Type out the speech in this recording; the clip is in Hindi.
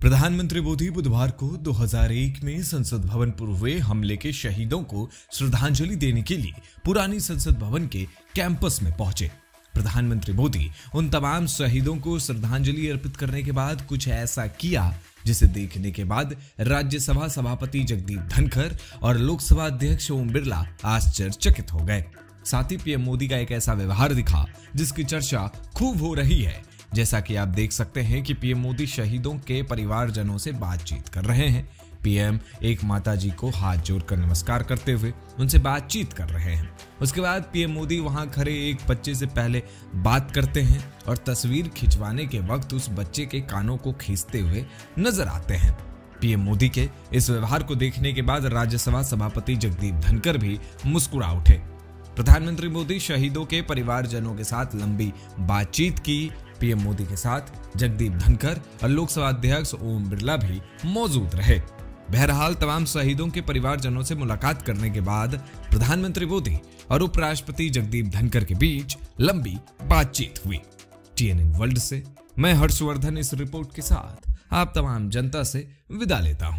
प्रधानमंत्री मोदी बुधवार को 2001 में संसद भवन पर हुए हमले के शहीदों को श्रद्धांजलि देने के लिए पुरानी संसद भवन के कैंपस में पहुंचे। प्रधानमंत्री मोदी उन तमाम शहीदों को श्रद्धांजलि अर्पित करने के बाद कुछ ऐसा किया जिसे देखने के बाद राज्यसभा सभापति जगदीप धनखड़ और लोकसभा अध्यक्ष ओम बिरला आश्चर्यचकित हो गए। साथ ही पीएम मोदी का एक ऐसा व्यवहार दिखा जिसकी चर्चा खूब हो रही है। जैसा कि आप देख सकते हैं कि पीएम मोदी शहीदों के परिवारजनों से बातचीत कर रहे हैं। पीएम एक माताजी को हाथ जोड़कर नमस्कार करते हुए उनसे बातचीत कर रहे हैं। उसके बाद पीएम मोदी वहां खड़े एक बच्चे से पहले बात करते हैं और तस्वीर खिंचवाने के वक्त उस बच्चे के कानों को खींचते हुए नजर आते हैं। पीएम मोदी के इस व्यवहार को देखने के बाद राज्यसभा सभापति जगदीप धनखड़ भी मुस्कुरा उठे। प्रधानमंत्री मोदी शहीदों के परिवारजनों के साथ लंबी बातचीत की। पीएम मोदी के साथ जगदीप धनखड़ और लोकसभा अध्यक्ष ओम बिरला भी मौजूद रहे। बहरहाल तमाम शहीदों के परिवारजनों से मुलाकात करने के बाद प्रधानमंत्री मोदी और उपराष्ट्रपति जगदीप धनखड़ के बीच लंबी बातचीत हुई। टीएनएन वर्ल्ड से मैं हर्षवर्धन इस रिपोर्ट के साथ आप तमाम जनता से विदा लेता हूं।